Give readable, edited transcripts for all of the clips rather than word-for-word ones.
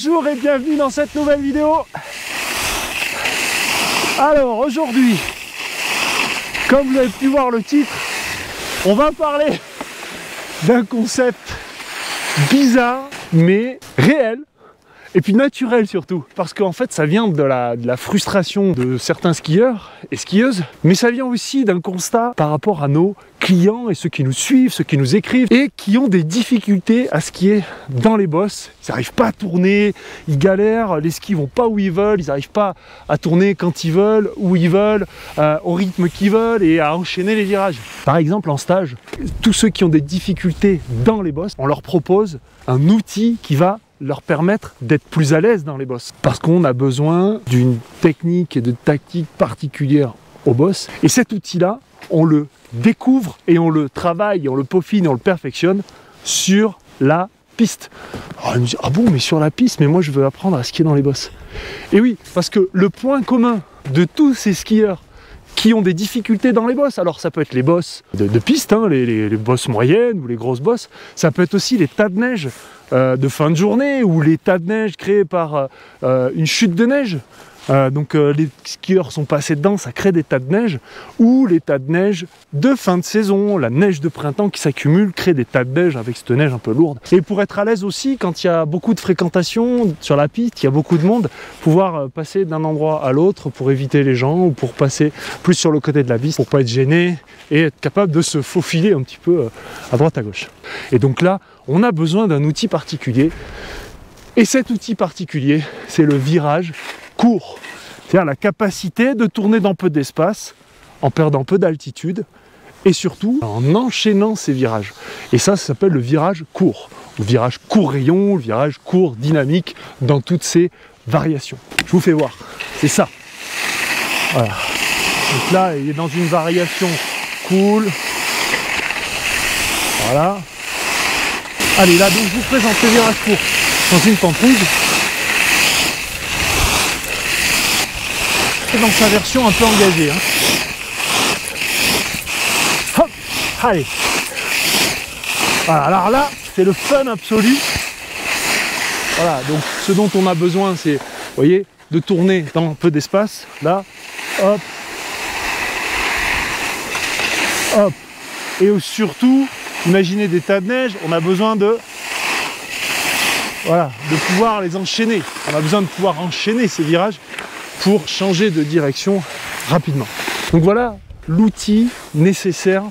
Bonjour et bienvenue dans cette nouvelle vidéo. Alors aujourd'hui, comme vous avez pu voir le titre, on va parler d'un concept bizarre mais réel et puis naturel surtout, parce qu'en fait ça vient de la frustration de certains skieurs et skieuses, mais ça vient aussi d'un constat par rapport à nos clients et ceux qui nous suivent, ceux qui nous écrivent et qui ont des difficultés à skier dans les bosses. Ils n'arrivent pas à tourner, ils galèrent, les skis vont pas où ils veulent, ils n'arrivent pas à tourner quand ils veulent, où ils veulent, au rythme qu'ils veulent et à enchaîner les virages. Par exemple en stage, tous ceux qui ont des difficultés dans les bosses, on leur propose un outil qui va leur permettre d'être plus à l'aise dans les bosses. Parce qu'on a besoin d'une technique et de tactique particulière aux bosses. Et cet outil-là, on le découvre et on le travaille, on le peaufine, on le perfectionne sur la piste. Alors, on me dit, ah bon, mais sur la piste, mais moi je veux apprendre à skier dans les bosses. Et oui, parce que le point commun de tous ces skieurs qui ont des difficultés dans les bosses, alors ça peut être les bosses de piste, hein, les bosses moyennes ou les grosses bosses, ça peut être aussi les tas de neige de fin de journée ou les tas de neige créés par une chute de neige. Donc les skieurs sont passés dedans, ça crée des tas de neige, ou les tas de neige de fin de saison, la neige de printemps qui s'accumule crée des tas de neige avec cette neige un peu lourde. Et pour être à l'aise aussi, quand il y a beaucoup de fréquentation sur la piste, il y a beaucoup de monde, pouvoir passer d'un endroit à l'autre pour éviter les gens ou pour passer plus sur le côté de la piste, pour pas être gêné et être capable de se faufiler un petit peu à droite à gauche. Et donc là, on a besoin d'un outil particulier, et cet outil particulier, c'est le virage court, c'est-à-dire la capacité de tourner dans peu d'espace, en perdant peu d'altitude, et surtout en enchaînant ces virages. Et ça, ça s'appelle le virage court. Le virage court rayon, le virage court dynamique, dans toutes ces variations. Je vous fais voir, c'est ça. Voilà. Donc là, il est dans une variation cool. Voilà. Allez, là, donc je vous présente le virage court dans une pente rouge. Dans sa version un peu engagée. Hein. Hop, allez. Voilà, alors là, c'est le fun absolu. Voilà, donc ce dont on a besoin, c'est, vous voyez, de tourner dans un peu d'espace. Là, hop. Hop. Et surtout, imaginez des tas de neige, on a besoin de... Voilà, de pouvoir les enchaîner. On a besoin de pouvoir enchaîner ces virages pour changer de direction rapidement. Donc voilà l'outil nécessaire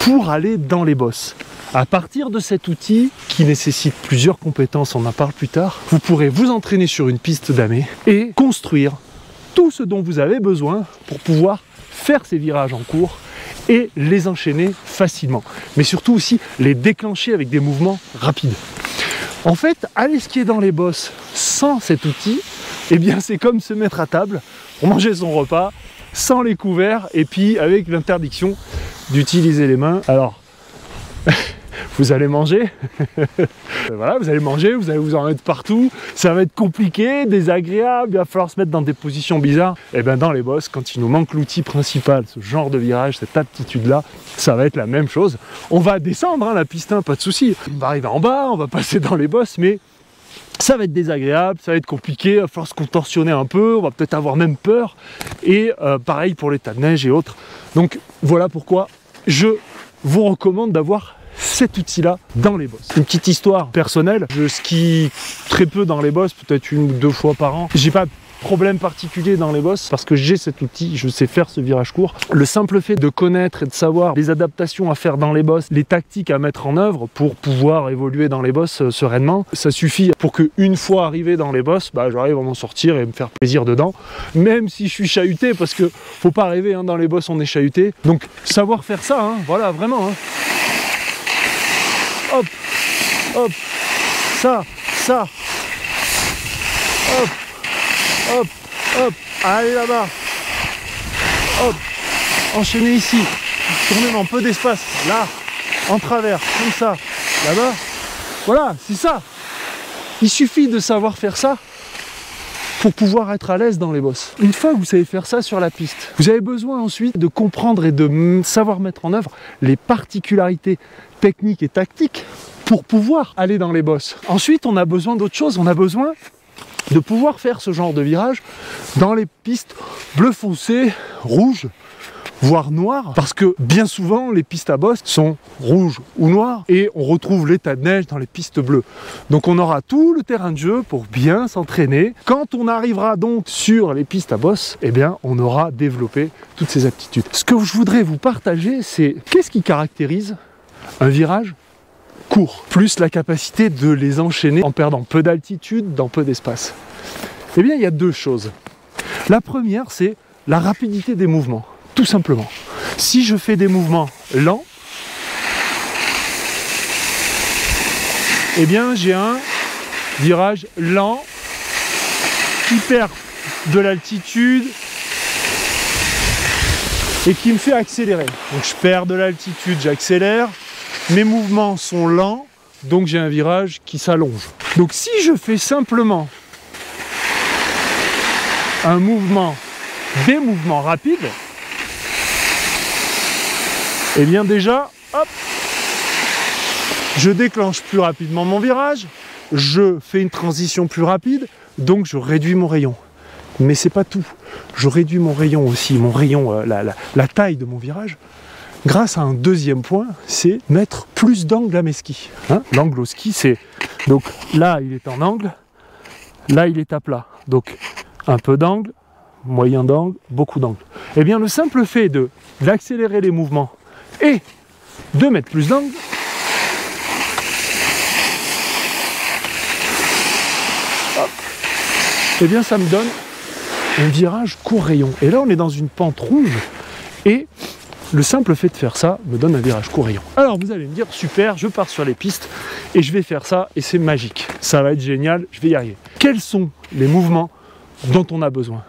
pour aller dans les bosses. À partir de cet outil, qui nécessite plusieurs compétences, on en parle plus tard, vous pourrez vous entraîner sur une piste damée et construire tout ce dont vous avez besoin pour pouvoir faire ces virages en cours et les enchaîner facilement. Mais surtout aussi les déclencher avec des mouvements rapides. En fait, aller skier dans les bosses sans cet outil, eh bien c'est comme se mettre à table, manger son repas, sans les couverts, et puis avec l'interdiction d'utiliser les mains. Alors, vous allez manger, voilà, vous allez manger, vous allez vous en mettre partout, ça va être compliqué, désagréable, il va falloir se mettre dans des positions bizarres. Et bien dans les bosses, quand il nous manque l'outil principal, ce genre de virage, cette aptitude-là, ça va être la même chose. On va descendre hein, la piste, pas de souci. On va arriver en bas, on va passer dans les bosses, mais... ça va être désagréable, ça va être compliqué, il va falloir se contorsionner un peu, on va peut-être avoir même peur. Et pareil pour les tas de neige et autres. Donc voilà pourquoi je vous recommande d'avoir cet outil-là dans les bosses. Une petite histoire personnelle, je skie très peu dans les bosses, peut-être une ou deux fois par an. J'ai pas de problème particulier dans les bosses parce que j'ai cet outil, je sais faire ce virage court. Le simple fait de connaître et de savoir les adaptations à faire dans les bosses, les tactiques à mettre en œuvre pour pouvoir évoluer dans les bosses sereinement, ça suffit pour que une fois arrivé dans les bosses, bah, j'arrive à m'en sortir et me faire plaisir dedans, même si je suis chahuté, parce que faut pas rêver, hein, dans les bosses on est chahuté. Donc savoir faire ça, hein, voilà, vraiment. Hein. Hop, hop, ça, ça, hop, hop, hop, allez là-bas, hop, enchaînez ici, tournez dans peu d'espace, là, en travers, comme ça, là-bas, voilà, c'est ça. Il suffit de savoir faire ça pour pouvoir être à l'aise dans les bosses. Une fois que vous savez faire ça sur la piste, vous avez besoin ensuite de comprendre et de savoir mettre en œuvre les particularités techniques et tactiques pour pouvoir aller dans les bosses. Ensuite, on a besoin d'autre chose, on a besoin de pouvoir faire ce genre de virage dans les pistes bleu foncé, rouge, voire noir, parce que bien souvent les pistes à bosse sont rouges ou noires et on retrouve l'état de neige dans les pistes bleues. Donc on aura tout le terrain de jeu pour bien s'entraîner. Quand on arrivera donc sur les pistes à bosse, eh bien on aura développé toutes ces aptitudes. Ce que je voudrais vous partager, c'est qu'est-ce qui caractérise un virage court, plus la capacité de les enchaîner en perdant peu d'altitude dans peu d'espace. Eh bien il y a deux choses. La première, c'est la rapidité des mouvements. Tout simplement. Si je fais des mouvements lents, eh bien j'ai un virage lent qui perd de l'altitude et qui me fait accélérer. Donc je perds de l'altitude, j'accélère, mes mouvements sont lents, donc j'ai un virage qui s'allonge. Donc si je fais simplement un mouvement, des mouvements rapides, et eh bien déjà, hop, je déclenche plus rapidement mon virage, je fais une transition plus rapide, donc je réduis mon rayon. Mais c'est pas tout, je réduis mon rayon aussi, mon rayon, la taille de mon virage, grâce à un deuxième point, c'est mettre plus d'angle à mes skis. Hein, l'angle au ski, c'est, donc là il est en angle, là il est à plat, donc un peu d'angle, moyen d'angle, beaucoup d'angle. Et eh bien le simple fait d'accélérer les mouvements, et de mettre plus d'angle, et bien ça me donne un virage court rayon. Et là on est dans une pente rouge, et le simple fait de faire ça me donne un virage court rayon. Alors vous allez me dire, super, je pars sur les pistes, et je vais faire ça, et c'est magique. Ça va être génial, je vais y arriver. Quels sont les mouvements dont on a besoin ?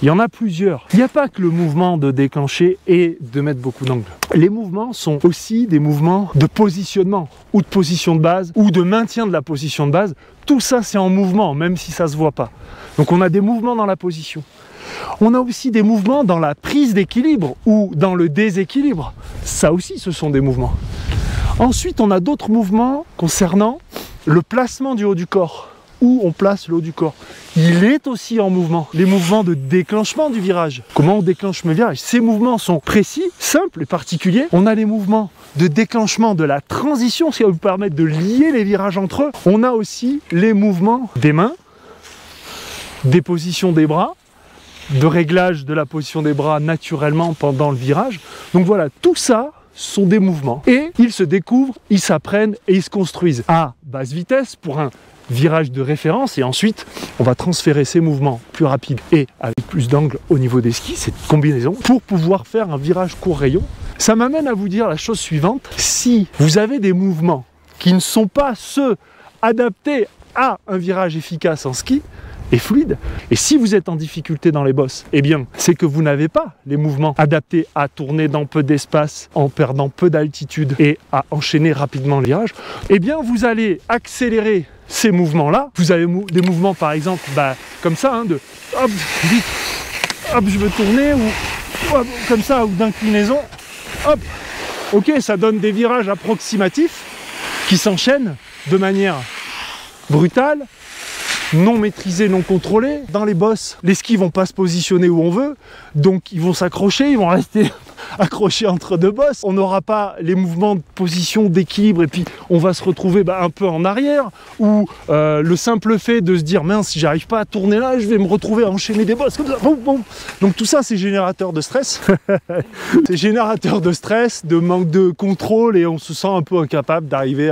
Il y en a plusieurs. Il n'y a pas que le mouvement de déclencher et de mettre beaucoup d'angle. Les mouvements sont aussi des mouvements de positionnement ou de position de base ou de maintien de la position de base. Tout ça, c'est en mouvement, même si ça ne se voit pas. Donc on a des mouvements dans la position. On a aussi des mouvements dans la prise d'équilibre ou dans le déséquilibre. Ça aussi, ce sont des mouvements. Ensuite, on a d'autres mouvements concernant le placement du haut du corps. Où on place le haut du corps. Il est aussi en mouvement. Les mouvements de déclenchement du virage. Comment on déclenche le virage? Ces mouvements sont précis, simples et particuliers. On a les mouvements de déclenchement de la transition, ce qui va vous permettre de lier les virages entre eux. On a aussi les mouvements des mains, des positions des bras, de réglage de la position des bras naturellement pendant le virage. Donc voilà, tout ça sont des mouvements. Et ils se découvrent, ils s'apprennent et ils se construisent à basse vitesse pour un virage de référence, et ensuite on va transférer ces mouvements plus rapides et avec plus d'angle au niveau des skis, cette combinaison, pour pouvoir faire un virage court rayon. Ça m'amène à vous dire la chose suivante: si vous avez des mouvements qui ne sont pas ceux adaptés à un virage efficace en ski et fluide, et si vous êtes en difficulté dans les bosses, eh bien c'est que vous n'avez pas les mouvements adaptés à tourner dans peu d'espace en perdant peu d'altitude et à enchaîner rapidement les virages. Eh bien vous allez accélérer ces mouvements-là. Vous avez des mouvements, par exemple, comme ça, hein, de hop, vite, hop, je veux tourner, ou hop, comme ça, ou d'inclinaison, hop. Ok, ça donne des virages approximatifs qui s'enchaînent de manière brutale, non maîtrisée, non contrôlée. Dans les bosses, les skis vont pas se positionner où on veut, donc ils vont s'accrocher, ils vont rester accrochés entre deux bosses. On n'aura pas les mouvements de position, d'équilibre, et puis on va se retrouver un peu en arrière, ou le simple fait de se dire mince, si j'arrive pas à tourner là, je vais me retrouver à enchaîner des bosses comme ça. Donc tout ça, c'est générateur de stress. C'est générateur de stress, de manque de contrôle, et on se sent un peu incapable d'arriver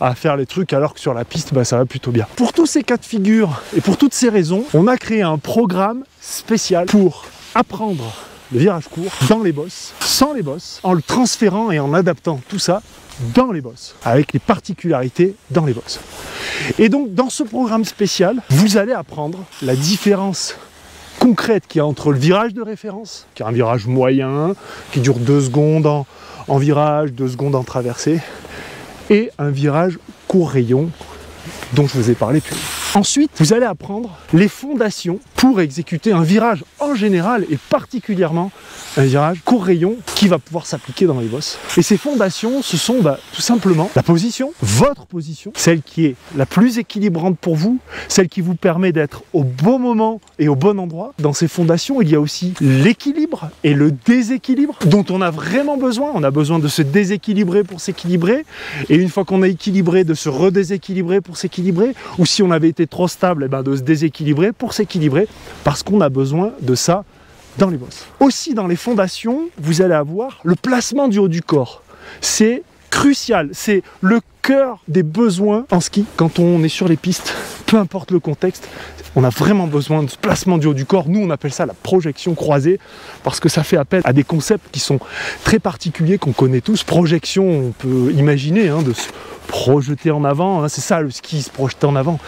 à faire les trucs, alors que sur la piste, ça va plutôt bien. Pour tous ces cas de figure et pour toutes ces raisons, on a créé un programme spécial pour apprendre le virage court dans les bosses, sans les bosses, en le transférant et en adaptant tout ça dans les bosses, avec les particularités dans les bosses. Et donc dans ce programme spécial, vous allez apprendre la différence concrète qu'il y a entre le virage de référence, qui est un virage moyen, qui dure 2 secondes en virage, 2 secondes en traversée, et un virage court rayon dont je vous ai parlé plus haut. Ensuite, vous allez apprendre les fondations pour exécuter un virage en général et particulièrement un virage court rayon qui va pouvoir s'appliquer dans les bosses. Et ces fondations, ce sont tout simplement la position, votre position, celle qui est la plus équilibrante pour vous, celle qui vous permet d'être au bon moment et au bon endroit. Dans ces fondations, il y a aussi l'équilibre et le déséquilibre dont on a vraiment besoin. On a besoin de se déséquilibrer pour s'équilibrer et une fois qu'on est équilibré, de se redéséquilibrer pour s'équilibrer, ou si on avait été trop stable, et de se déséquilibrer pour s'équilibrer, parce qu'on a besoin de ça dans les bosses. Aussi dans les fondations, vous allez avoir le placement du haut du corps. C'est crucial, c'est le cœur des besoins en ski. Quand on est sur les pistes, peu importe le contexte, on a vraiment besoin de ce placement du haut du corps. Nous, on appelle ça la projection croisée parce que ça fait appel à des concepts qui sont très particuliers, qu'on connaît tous. Projection, on peut imaginer de se projeter en avant, c'est ça le ski, se projeter en avant.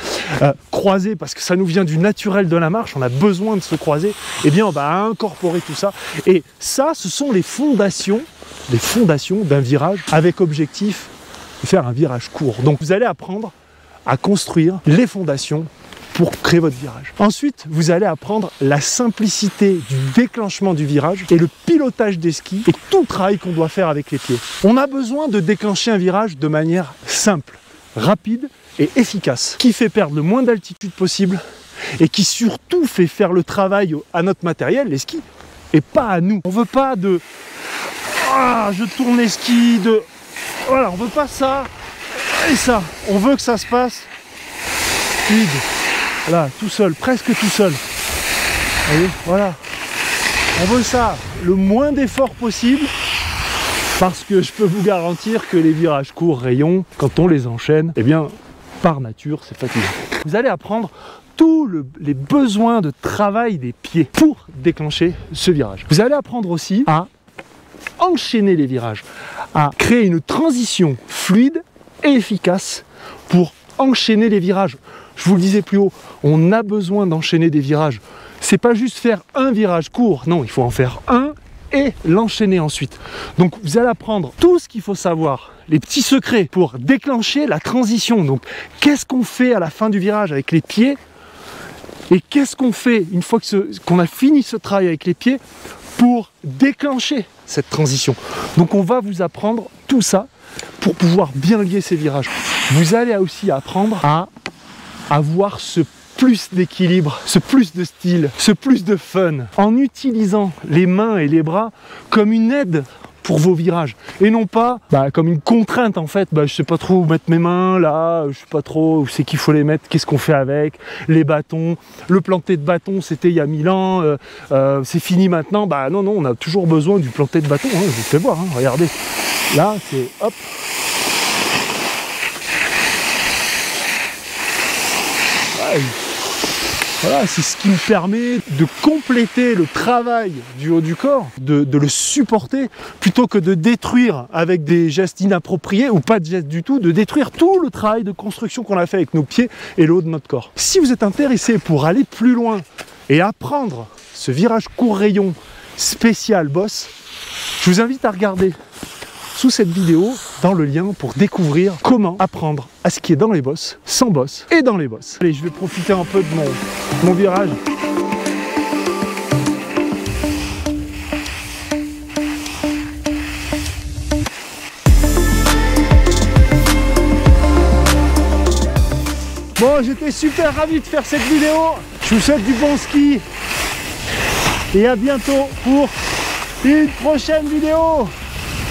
Croisée, parce que ça nous vient du naturel de la marche, on a besoin de se croiser. Eh bien, on va incorporer tout ça. Et ça, ce sont les fondations d'un virage avec objectif de faire un virage court. Donc, vous allez apprendre à construire les fondations pour créer votre virage. Ensuite, vous allez apprendre la simplicité du déclenchement du virage et le pilotage des skis et tout le travail qu'on doit faire avec les pieds. On a besoin de déclencher un virage de manière simple, rapide et efficace, qui fait perdre le moins d'altitude possible et qui surtout fait faire le travail à notre matériel, les skis, et pas à nous. On veut pas de je tourne les skis, voilà, on veut pas ça et ça. On veut que ça se passe fluide. Là, tout seul, presque tout seul. Vous voyez, voilà. On veut ça, le moins d'efforts possible, parce que je peux vous garantir que les virages courts rayons, quand on les enchaîne, eh bien, par nature, c'est fatigant. Vous allez apprendre tous les besoins de travail des pieds pour déclencher ce virage. Vous allez apprendre aussi à enchaîner les virages, à créer une transition fluide et efficace pour enchaîner les virages. Je vous le disais plus haut, on a besoin d'enchaîner des virages. C'est pas juste faire un virage court, non, il faut en faire un et l'enchaîner ensuite. Donc vous allez apprendre tout ce qu'il faut savoir, les petits secrets pour déclencher la transition. Donc qu'est-ce qu'on fait à la fin du virage avec les pieds et qu'est-ce qu'on fait une fois qu'on a fini ce travail avec les pieds pour déclencher cette transition. Donc on va vous apprendre tout ça pour pouvoir bien lier ces virages. Vous allez aussi apprendre à avoir ce plus d'équilibre, ce plus de style, ce plus de fun, en utilisant les mains et les bras comme une aide pour vos virages, et non pas comme une contrainte en fait, je sais pas trop où mettre mes mains, là, je sais pas trop où c'est qu'il faut les mettre, qu'est-ce qu'on fait avec, les bâtons, le planter de bâton c'était il y a 1000 ans, c'est fini maintenant, non, on a toujours besoin du planter de bâton, je vous fais voir, regardez, là c'est hop, voilà, c'est ce qui me permet de compléter le travail du haut du corps, de le supporter, plutôt que de détruire avec des gestes inappropriés ou pas de gestes du tout, de détruire tout le travail de construction qu'on a fait avec nos pieds et le haut de notre corps. Si vous êtes intéressé pour aller plus loin et apprendre ce virage court rayon spécial boss, je vous invite à regarder sous cette vidéo dans le lien pour découvrir comment apprendre à skier dans les bosses, sans bosses et dans les bosses. Allez, je vais profiter un peu de mon virage. Bon, j'étais super ravi de faire cette vidéo. Je vous souhaite du bon ski et à bientôt pour une prochaine vidéo.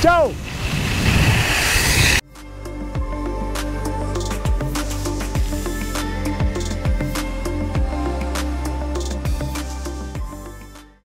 Ciao!